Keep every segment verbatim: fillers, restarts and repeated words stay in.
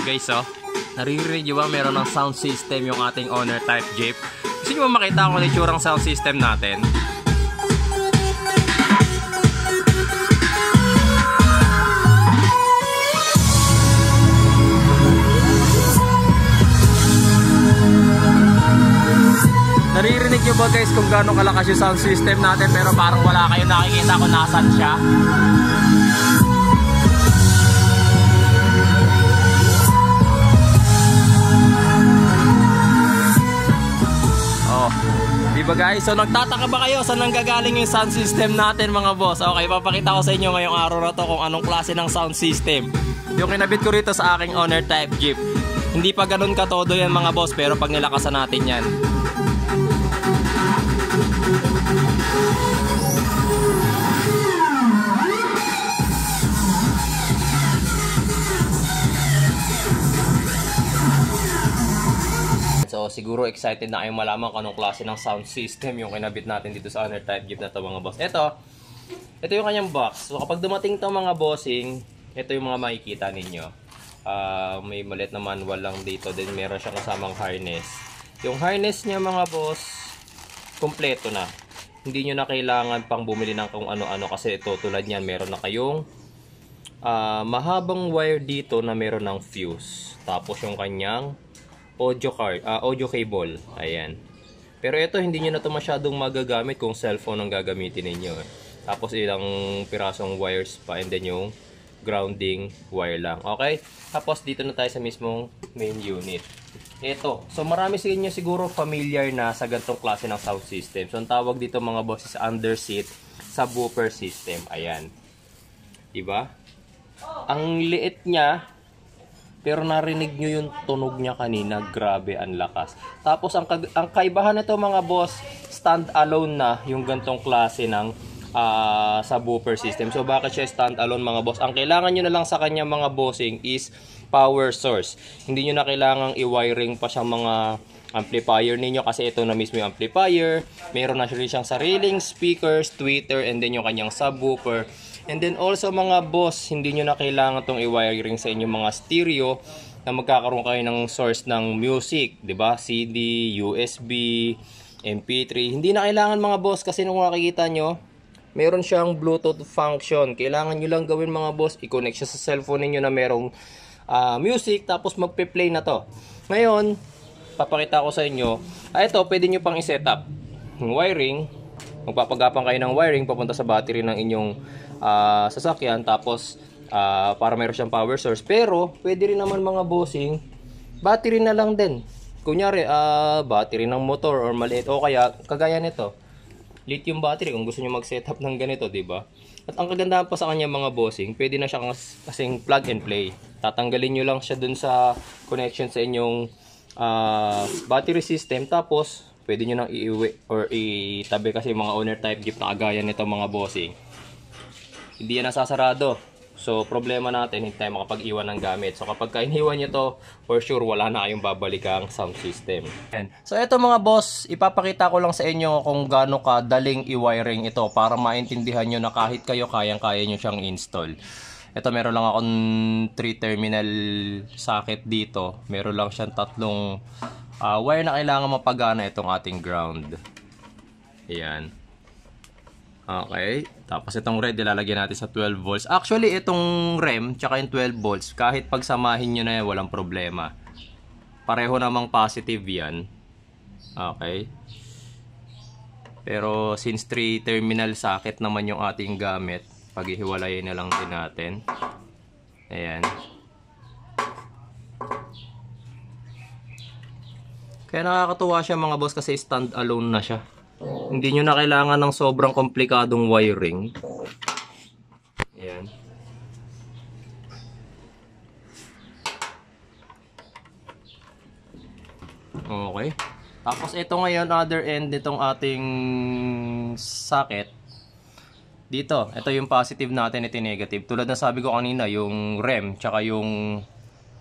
Guys, oh, naririnig nyo ba meron ng sound system yung ating owner type Jeep? Gusto nyo ba makita kung ano yung tsurang sound system natin? Naririnig nyo ba guys kung gano'ng kalakas yung sound system natin, pero parang wala kayong nakikita kung nasaan siya? Diba guys? So nagtataka ba kayo saan nanggagaling yung sound system natin mga boss? Okay, papakita ko sa inyo ngayong araw na to kung anong klase ng sound system yung kinabit ko rito sa aking owner type Jeep. Hindi pa ganun katodo yan mga boss, pero pag nilakasan natin yan, so siguro excited na kayo malaman kung anong klase ng sound system yung kinabit natin dito sa owner type Jeep na to mga boss. Ito, ito yung kanyang box. So kapag dumating to mga bossing, ito yung mga makikita ninyo. Uh, may maliit na manual lang dito, then meron siyang kasamang harness. Yung harness niya mga boss, kompleto na. Hindi nyo na kailangan pang bumili ng kung ano-ano, kasi ito tulad niyan, meron na kayong uh, mahabang wire dito na meron ng fuse. Tapos yung kanyang audio card, uh, audio cable. Ayan. Pero ito hindi niyo na to masyadong magagamit kung cellphone ang gagamitin niyo. Tapos ilang pirasong wires pa, and then yung grounding wire lang. Okay? Tapos dito na tayo sa mismong main unit. Ito. So marami sa inyo siguro familiar na sa ganitong klase ng sound system. So ang tawag dito mga boss is underseat subwoofer system. Ayan. Diba? Ang liit niya, pero narinig nyo yung tunog niya kanina, grabe ang lakas. Tapos ang, ang kaibahan nito mga boss, stand alone na yung gantong klase ng uh, subwoofer system. So bakit siya stand alone mga boss? Ang kailangan nyo na lang sa kanya mga bossing is power source. Hindi nyo na kailangang i-wiring pa siyang mga amplifier ninyo, kasi ito na mismo yung amplifier. Meron na siyang sariling speakers, tweeter, and then yung kanyang subwoofer. And then also mga boss, hindi nyo na kailangan itong i-wiring sa inyong mga stereo na magkakaroon kayo ng source ng music, diba? C D, U S B, M P three. Hindi na kailangan mga boss, kasi nung nakikita nyo, meron siyang Bluetooth function. Kailangan nyo lang gawin mga boss, i-connect siya sa cellphone ninyo na merong uh, music, tapos magpe-play na to. Ngayon, papakita ko sa inyo, ah, ito pwede nyo pang i-setup yung wiring. Magpapagapang kayo ng wiring papunta sa battery ng inyong uh, sasakyan, tapos uh, para mayroon siyang power source. Pero pwede rin naman mga bossing, battery na lang din. Kunyari uh, battery ng motor or maliit, o kaya kagaya nito, lithium battery kung gusto nyo mag-setup ng ganito, diba? At ang kagandahan pa sa kanya mga bossing, pwede na siya kasing plug and play. Tatanggalin nyo lang siya dun sa connection sa inyong uh, battery system, tapos pwede nyo nang iiwi or itabi, kasi mga owner type Jeep na kagaya nito mga bossing, hindi yan nasasarado. So problema natin, hindi tayo makapag-iwan ng gamit. So kapag kainiwan nyo to, for sure wala na kayong babalikang sound system. So ito mga boss, ipapakita ko lang sa inyo kung gaano kadaling i-wiring ito, para maintindihan nyo na kahit kayo kayang-kaya nyo siyang install. Ito, meron lang akong three terminal socket dito. Meron lang siyang tatlong uh, wire na kailangan mapagana itong ating ground. Ayan. Okay. Tapos itong red, ilalagyan natin sa twelve volts. Actually, itong R E M, tsaka yung twelve volts, kahit pagsamahin nyo na yan, walang problema. Pareho namang positive yan. Okay. Pero since three terminal socket naman yung ating gamit, paghihiwalayin na lang din natin. Ayan. Kaya nakakatuwa siya mga boss, kasi stand alone na siya. Hindi nyo na kailangan ng sobrang komplikadong wiring. Ayan. Okay. Tapos ito ngayon, other end nitong ating socket. Dito, ito yung positive natin, ito yung negative. Tulad na sabi ko kanina, yung R E M, tsaka yung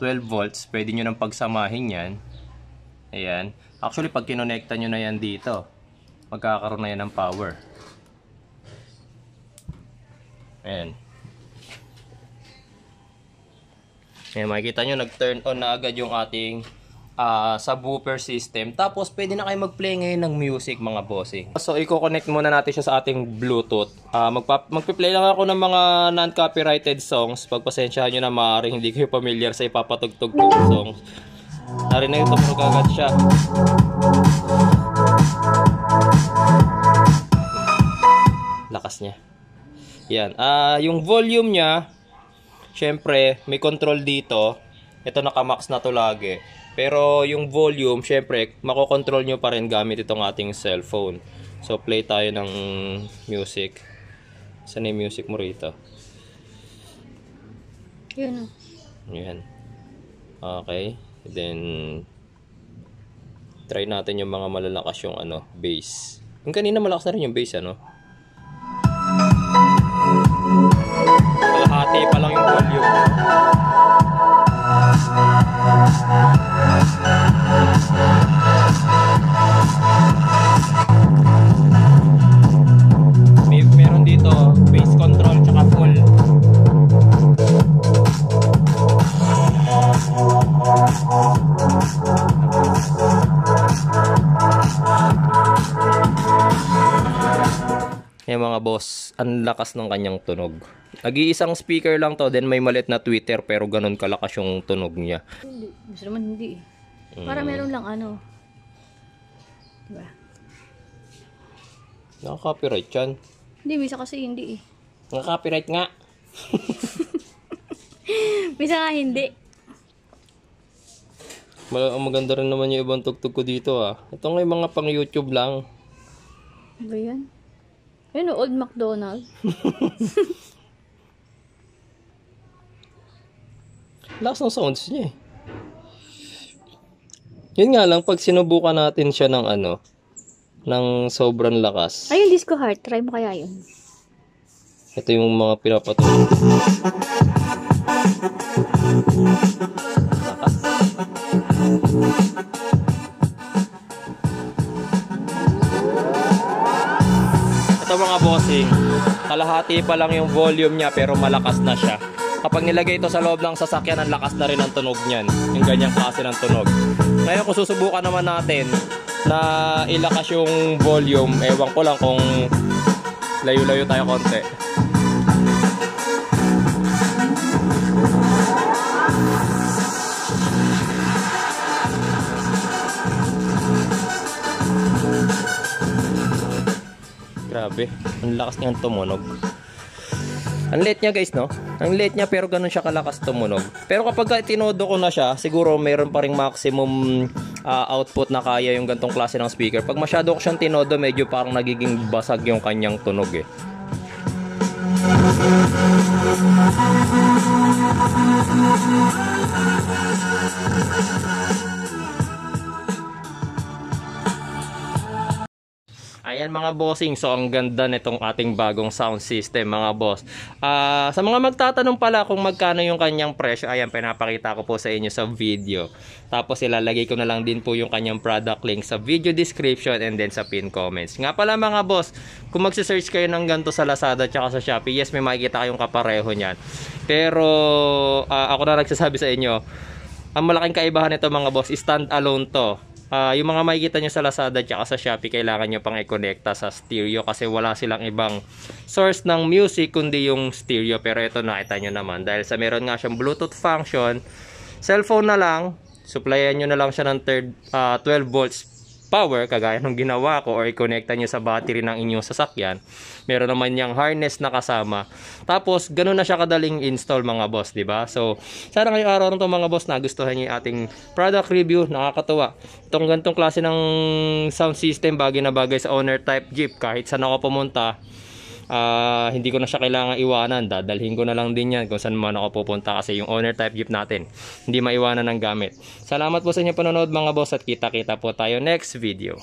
twelve volts, pwede nyo nang pagsamahin yan. Ayan. Actually, pag kinonekta nyo na yan dito, magkakaroon na yan ng power. Ayan. Ayan, makikita nyo, nag-turn on na agad yung ating uh, subwoofer system. Tapos, pwede na kayo mag-play ngayon ng music, mga bossing. So, i-connect muna natin siya sa ating Bluetooth. Uh, Magpa-play lang ako ng mga non-copyrighted songs. Pagpasensyahan nyo na, maaaring hindi kayo familiar sa ipapatugtog ng songs. Narinig na ito, agad siya. Lakas niya. Yan. Uh, yung volume niya, syempre, may control dito. Ito naka-max na to lagi. Pero yung volume, syempre, makokontrol nyo pa rin gamit itong ating cellphone. So, play tayo ng music. Saan yung music mo rito? Yun. Yan. Okay. Then, try natin yung mga malalakas yung ano, bass. Yung kanina malakas na rin yung bass, ano? Kalahati pa lang yung volume. May, meron dito bass control tsaka full. Yung mga boss, ang lakas ng kanyang tunog. Nag-iisang speaker lang to, then may malit na tweeter pero ganun kalakas yung tunog niya. Hindi, gusto naman hindi eh. Para mm. meron lang ano. Diba? Naka-copyright yan. Hindi, misa kasi hindi eh. Naka-copyright nga. Misa nga hindi. Mag maganda rin naman yung ibang tugtog ko dito ah. Ito nga yung mga pang YouTube lang. Ano yan? Ayun, Old MacDonald. Lakas ng sounds niya eh. Yun nga lang, pag sinubukan natin siya ng ano, ng sobrang lakas. Ayun, Disco Heart. Try mo kaya yun. Ito yung mga pinapatuloy. Lakas. Mga bossing, kalahati pa lang yung volume niya pero malakas na siya. Kapag nilagay ito sa loob ng sasakyan, ang lakas na rin ang tunog niyan, yung ganyang klase ng tunog. Ngayon kung susubukan naman natin na ilakas yung volume, ewan ko lang kung layo-layo tayo konti. Grabe, ang lakas niyang tumunog. Ang late niya guys, no? Ang late niya pero ganun siya kalakas tumunog. Pero kapag tinodo ko na siya, siguro mayroon pa ring maximum uh, output na kaya yung gantong klase ng speaker. Pag masyado ko siyang tinodo, medyo parang nagiging basag yung kanyang tunog eh. Ayan mga bossing, so ang ganda nitong ating bagong sound system mga boss. Uh, sa mga magtatanong pala kung magkano yung kanyang presyo, ayan pinapakita ko po sa inyo sa video. Tapos ilalagay ko na lang din po yung kanyang product link sa video description and then sa pin comments. Nga pala mga boss, kung magsi-search kayo ng ganito sa Lazada tsaka sa Shopee, yes may makikita kayong kapareho niyan. Pero uh, ako na nagsasabi sa inyo, ang malaking kaibahan nito mga boss, stand alone to. Uh, yung mga makikita nyo sa Lazada at sa Shopee kailangan nyo pang i-connecta sa stereo kasi wala silang ibang source ng music kundi yung stereo. Pero ito nakita nyo naman dahil sa meron nga syang Bluetooth function, cellphone na lang, supplyan nyo na lang siya ng third, uh, twelve volts power kagaya ng ginawa ko or i-connecta nyo sa battery ng inyong sasakyan. Meron naman yung harness na kasama. Tapos ganun na siya kadaling install mga boss, di ba? So sana ngayong araw nito mga boss nagustuhan nyo yung ating product review. Nakakatuwa itong gantong klase ng sound system, bagay na bagay sa owner type jeep. Kahit saan ako pumunta, Uh, hindi ko na siya kailangan iwanan, dadalhin ko na lang din yan kung saan man ako pupunta kasi yung owner type jeep natin hindi maiwanan ng gamit. Salamat po sa inyong panonood mga boss at kita-kita po tayo next video.